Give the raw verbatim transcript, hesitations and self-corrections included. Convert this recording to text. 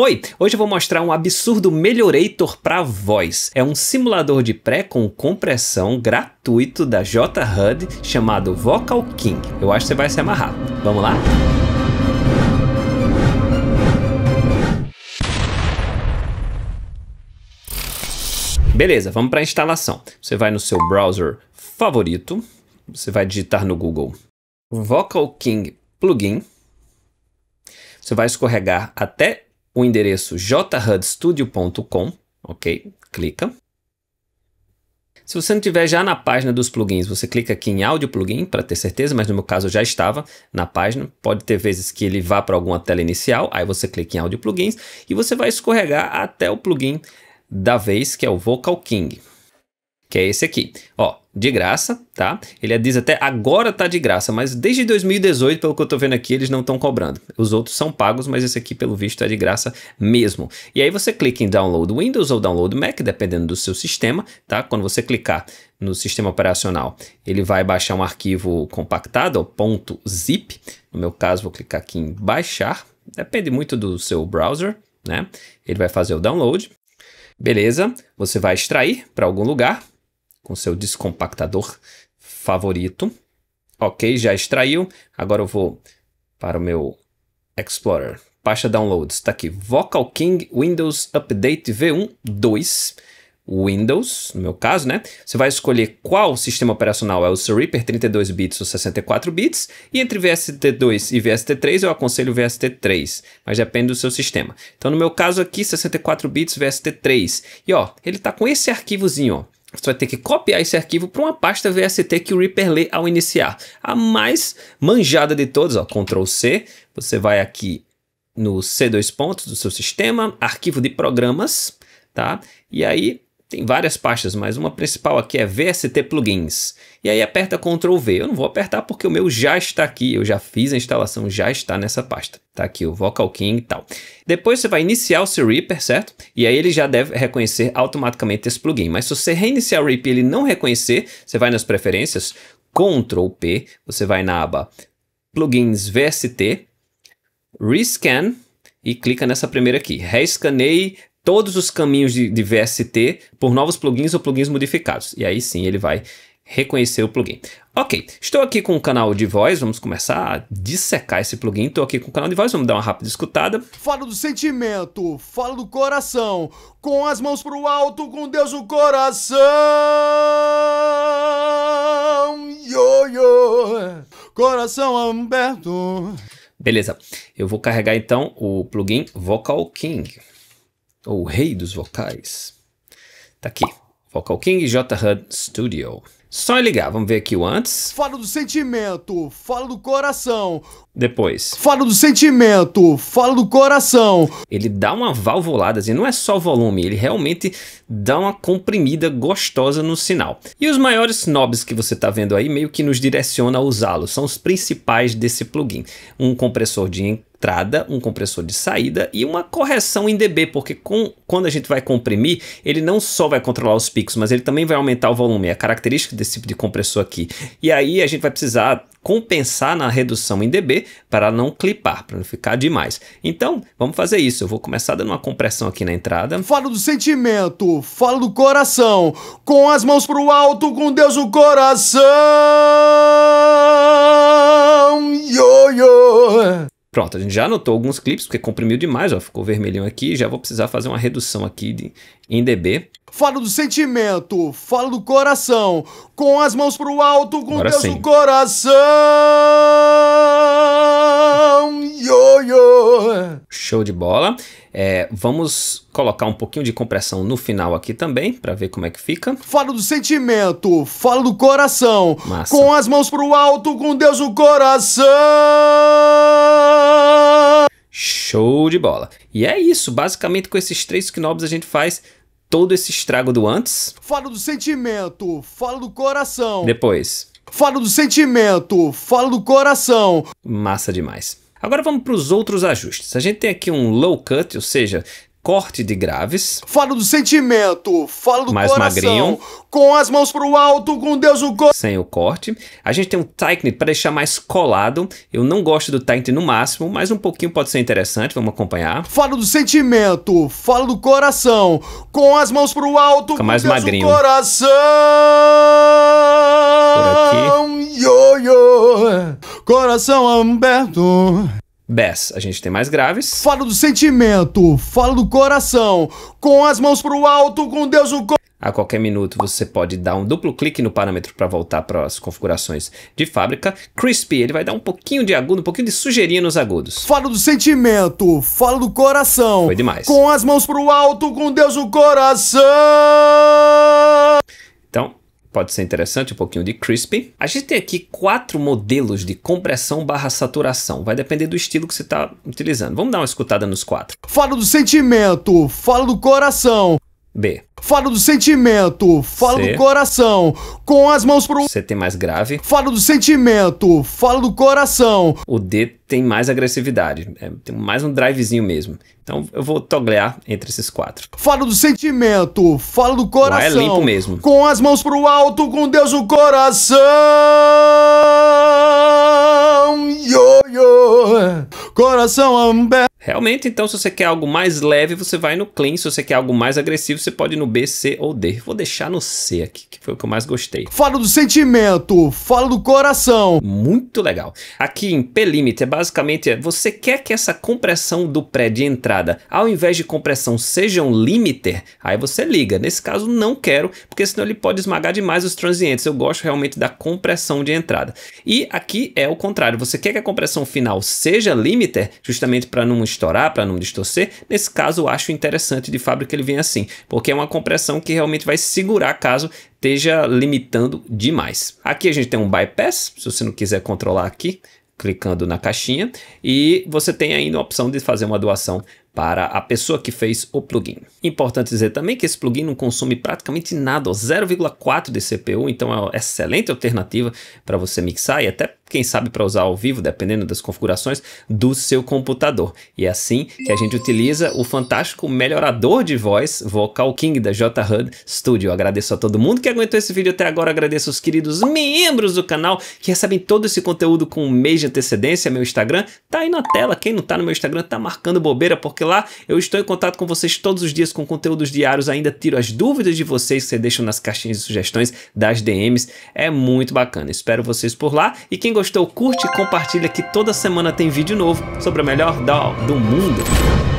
Oi, hoje eu vou mostrar um absurdo Melhorator para voz. É um simulador de pré com compressão gratuito da J H U D chamado Vocal King. Eu acho que você vai se amarrar. Vamos lá? Beleza, vamos para a instalação. Você vai no seu browser favorito, você vai digitar no Google Vocal King Plugin, você vai escorregar até o endereço j hud studio ponto com, ok? Clica. Se você não estiver já na página dos plugins, você clica aqui em áudio plugin para ter certeza, mas no meu caso eu já estava na página. Pode ter vezes que ele vá para alguma tela inicial, aí você clica em áudio plugins e você vai escorregar até o plugin da vez, que é o Vocal King, que é esse aqui, ó, de graça, tá? Ele diz até agora tá de graça, mas desde dois mil e dezoito, pelo que eu tô vendo aqui, eles não estão cobrando. Os outros são pagos, mas esse aqui, pelo visto, é de graça mesmo. E aí você clica em Download Windows ou Download Mac, dependendo do seu sistema, tá? Quando você clicar no sistema operacional, ele vai baixar um arquivo compactado, ponto .zip. No meu caso, vou clicar aqui em Baixar. Depende muito do seu browser, né? Ele vai fazer o download. Beleza, você vai extrair para algum lugar com seu descompactador favorito. Ok, já extraiu. Agora eu vou para o meu Explorer. Pasta Downloads, está aqui. Vocal King Windows Update V um, dois. Windows, no meu caso, né? Você vai escolher qual sistema operacional é o seu Reaper, trinta e dois bits ou sessenta e quatro bits. E entre V S T dois e V S T três, eu aconselho o V S T três, mas depende do seu sistema. Então, no meu caso aqui, sessenta e quatro bits, V S T três. E ó, ele tá com esse arquivozinho, ó. Você vai ter que copiar esse arquivo para uma pasta V S T que o Reaper lê ao iniciar. A mais manjada de todas, ó, control C. Você vai aqui no C dois pontos do seu sistema, arquivo de programas, tá? E aí tem várias pastas, mas uma principal aqui é V S T Plugins. E aí aperta control V. Eu não vou apertar porque o meu já está aqui. Eu já fiz a instalação, já está nessa pasta. Tá aqui o Vocal King e tal. Depois você vai iniciar o seu Reaper, certo? E aí ele já deve reconhecer automaticamente esse plugin. Mas se você reiniciar o Reaper e ele não reconhecer, você vai nas preferências, control P. Você vai na aba Plugins V S T, Rescan e clica nessa primeira aqui. Rescanei todos os caminhos de, de V S T por novos plugins ou plugins modificados. E aí sim ele vai reconhecer o plugin. Ok, estou aqui com o canal de voz, vamos começar a dissecar esse plugin. Estou aqui com o canal de voz, vamos dar uma rápida escutada. Fala do sentimento, fala do coração, com as mãos pro alto, com Deus no coração. Yo, yo. Coração aberto. Beleza, eu vou carregar então o plugin Vocal King, ou rei dos vocais. Tá aqui, Vocal King J H U D Studio. Só ligar, vamos ver aqui o antes. Fala do sentimento, fala do coração. Depois. Fala do sentimento, fala do coração. Ele dá uma valvulada, assim, não é só volume, ele realmente dá uma comprimida gostosa no sinal. E os maiores knobs que você está vendo aí meio que nos direciona a usá-los, são os principais desse plugin. Um compressor de entrada, um compressor de saída e uma correção em dB, porque com, quando a gente vai comprimir, ele não só vai controlar os picos, mas ele também vai aumentar o volume, é a característica desse tipo de compressor aqui. E aí a gente vai precisar compensar na redução em dB para não clipar, para não ficar demais. Então, vamos fazer isso. Eu vou começar dando uma compressão aqui na entrada. Fala do sentimento, fala do coração, com as mãos pro alto, com Deus no coração. Yo, yo. Pronto, a gente já anotou alguns clipes, porque comprimiu demais, ó, ficou vermelhinho aqui, já vou precisar fazer uma redução aqui de, em dB. Fala do sentimento, fala do coração, com as mãos pro alto, com Deus no coração. Yo, yo. Show de bola. É, vamos colocar um pouquinho de compressão no final aqui também, para ver como é que fica. Fala do sentimento, fala do coração, massa, com as mãos pro alto, com Deus no coração. Show de bola. E é isso, basicamente com esses três knobs a gente faz todo esse estrago do antes. Fala do sentimento, fala do coração. Depois. Fala do sentimento, fala do coração. Massa demais. Agora vamos para os outros ajustes. A gente tem aqui um low cut, ou seja, corte de graves. Fala do sentimento, fala do mais coração. Magrinho. Com as mãos pro alto, com Deus no corpo. Sem o corte. A gente tem um tighten para deixar mais colado. Eu não gosto do tighten no máximo, mas um pouquinho pode ser interessante, vamos acompanhar. Fala do sentimento, fala do coração. Com as mãos pro alto, fica com mais Deus magrinho. No coração. Por aqui. Yo, yo. Coração aberto. Bass, a gente tem mais graves. Fala do sentimento, fala do coração. Com as mãos pro alto, com Deus no corpo. A qualquer minuto você pode dar um duplo clique no parâmetro para voltar para as configurações de fábrica. Crispy, ele vai dar um pouquinho de agudo, um pouquinho de sujeirinha nos agudos. Fala do sentimento, fala do coração. Foi demais. Com as mãos pro alto, com Deus no coração. Então... pode ser interessante, um pouquinho de crispy. A gente tem aqui quatro modelos de compressão barra saturação. Vai depender do estilo que você está utilizando. Vamos dar uma escutada nos quatro. Fala do sentimento, fala do coração. B. Fala do sentimento, fala C. do coração. Com as mãos pro... C tem mais grave. Fala do sentimento, fala do coração. O D tem mais agressividade. É, tem mais um drivezinho mesmo. Então eu vou toglear entre esses quatro. Fala do sentimento, fala do coração. É limpo mesmo. Com as mãos pro alto, com Deus no coração. Yo, yo. Coração amber. Realmente, então, se você quer algo mais leve, você vai no clean. Se você quer algo mais agressivo, você pode ir no B, C ou D. Vou deixar no C aqui, que foi o que eu mais gostei. Fala do sentimento, fala do coração. Muito legal. Aqui em P-Limit, é basicamente, você quer que essa compressão do pré de entrada, ao invés de compressão, seja um limiter, aí você liga. Nesse caso, não quero, porque senão ele pode esmagar demais os transientes. Eu gosto realmente da compressão de entrada. E aqui é o contrário. Você quer que a compressão final seja limiter, justamente para não estourar, para não distorcer. Nesse caso, eu acho interessante de fábrica ele vem assim, porque é uma compressão que realmente vai segurar caso esteja limitando demais. Aqui a gente tem um bypass, se você não quiser controlar aqui, clicando na caixinha, e você tem ainda a opção de fazer uma doação para a pessoa que fez o plugin. Importante dizer também que esse plugin não consome praticamente nada, zero vírgula quatro de C P U, então é uma excelente alternativa para você mixar e até, quem sabe, para usar ao vivo, dependendo das configurações do seu computador. E é assim que a gente utiliza o fantástico melhorador de voz Vocal King da J H U D Studio. Agradeço a todo mundo que aguentou esse vídeo até agora, agradeço os queridos membros do canal que recebem todo esse conteúdo com um mês de antecedência. Meu Instagram tá aí na tela, quem não tá no meu Instagram tá marcando bobeira, porque lá eu estou em contato com vocês todos os dias com conteúdos diários, ainda tiro as dúvidas de vocês que vocês deixam nas caixinhas de sugestões das D Ms, é muito bacana, espero vocês por lá. E quem gostou, curte e compartilha, que toda semana tem vídeo novo sobre a melhor D A W do mundo.